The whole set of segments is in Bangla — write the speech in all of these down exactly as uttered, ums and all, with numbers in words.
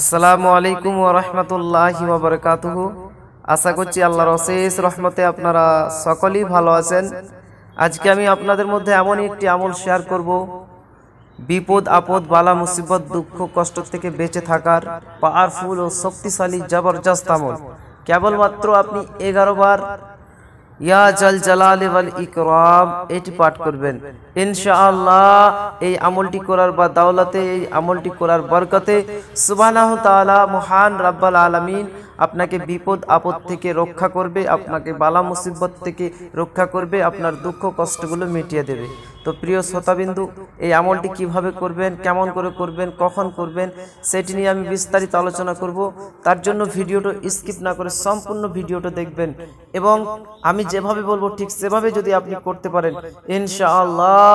আসসালামু আলাইকুম ওয়া রাহমাতুল্লাহি ওয়া বারাকাতুহু। আশা করছি আল্লাহর অশেষ রহমতে আপনারা সকলেই ভালো আছেন। আজকে আমি আপনাদের মধ্যে এমন একটি আমল শেয়ার করব, বিপদ আপদ বালা মুসিবত দুঃখ কষ্ট থেকে বেঁচে থাকার পাওয়ারফুল ও শক্তিশালী জবরদস্ত আমল। কেবলমাত্র আপনি এগারো বার ইয়া জাল জালালি ওয়াল ইকরাম এটি পাঠ করবেন ইনশাআল্লাহ। এই আমলটি করার বা দাওলাতে, এই আমলটি করার বরকতে সুবহানাহু তাআলা মহান রব্বুল আলামিন আপনাকে বিপদ আপদ থেকে রক্ষা করবে, আপনাকে বালা মুসিবত থেকে রক্ষা করবে, আপনার দুঃখ কষ্টগুলো মিটিয়ে দেবে। তো প্রিয় শ্রোতাবিন্দু, এই আমলটি কিভাবে করবেন, কেমন করে করবেন, কখন করবেন সেটি নিয়ে আমি বিস্তারিত আলোচনা করব। তার জন্য ভিডিওটা স্কিপ না করে সম্পূর্ণ ভিডিওটা দেখবেন এবং আমি যেভাবে বলবো ঠিক সেভাবে যদি আপনি করতে পারেন ইনশাআল্লাহ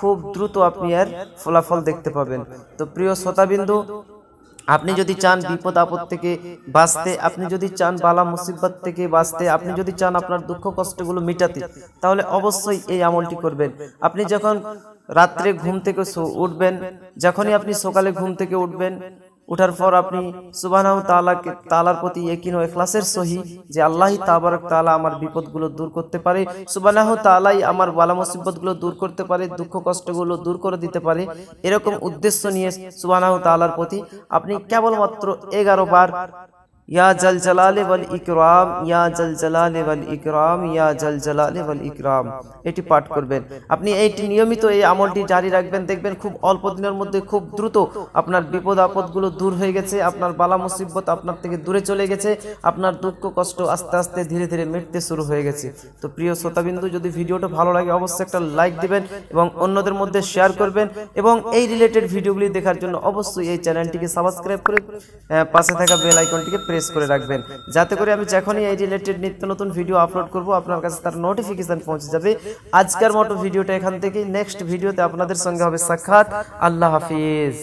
খুব দ্রুত আপনি এর ফলাফল দেখতে পাবেন। তো প্রিয় শ্রোতাবিন্দু, আপনি যদি চান বিপদ আপদ থেকে বাঁচতে, আপনি যদি চান বালা মুসিবত থেকে বাঁচতে, আপনি যদি চান আপনার দুঃখ কষ্টগুলো মেটাতে, তাহলে অবশ্যই এই আমলটি করবেন। আপনি যখন রাত্রে ঘুম থেকে উঠবেন, যখনই আপনি সকালে ঘুম থেকে উঠবেন, উঠার পর আপনি সুবহানাহু তাআলাকে তাআলার প্রতি ইয়াকিন ও ইখলাসের সহিত যে আল্লাহই তাবারক তাআলা আমার বিপদগুলো দূর করতে পারে, সুবহানাহু তাআলাই আমার বালা মুসিবতগুলো দূর করতে পারে, দুঃখ কষ্টগুলো দূর করে দিতে পারে, এরকম উদ্দেশ্য নিয়ে সুবহানাহু তাআলার প্রতি আপনি কেবলমাত্র এগারো বার ইয়া জাল জালালি ওয়াল ইকরাম ইয়া জাল জালালি ওয়াল ইকরাম ইয়া জাল জালালি ওয়াল ইকরাম এটি পাঠ করবেন। আপনি এইটি নিয়মিত এই আমলটি জারি রাখবেন, দেখবেন খুব অল্প দিনের মধ্যে খুব দ্রুত আপনার বিপদ আপদগুলো দূর হয়ে গেছে, আপনার বালা মুসিবত আপনার থেকে দূরে চলে গেছে, আপনার দুঃখ কষ্ট আস্তে আস্তে ধীরে ধীরে মিটতে শুরু হয়ে গেছে। তো প্রিয় শ্রোতাবিন্দু, যদি ভিডিওটা ভালো লাগে অবশ্যই একটা লাইক দেবেন এবং অন্যদের মধ্যে শেয়ার করবেন এবং এই রিলেটেড ভিডিওগুলি দেখার জন্য অবশ্যই এই চ্যানেলটিকে সাবস্ক্রাইব করে পাশে থাকা বেল আইকনটিকে প্রেস করে রাখবেন, যাতে করে আমি যখনই এই রিলেটেড নিত্য নতুন ভিডিও আপলোড করব আপনার কাছে তার নোটিফিকেশন পৌঁছে যাবে। আজকের মতো ভিডিওটা এখান থেকে, নেক্সট ভিডিওতে আপনাদের সঙ্গে হবে সাক্ষাৎ। আল্লাহ হাফিজ।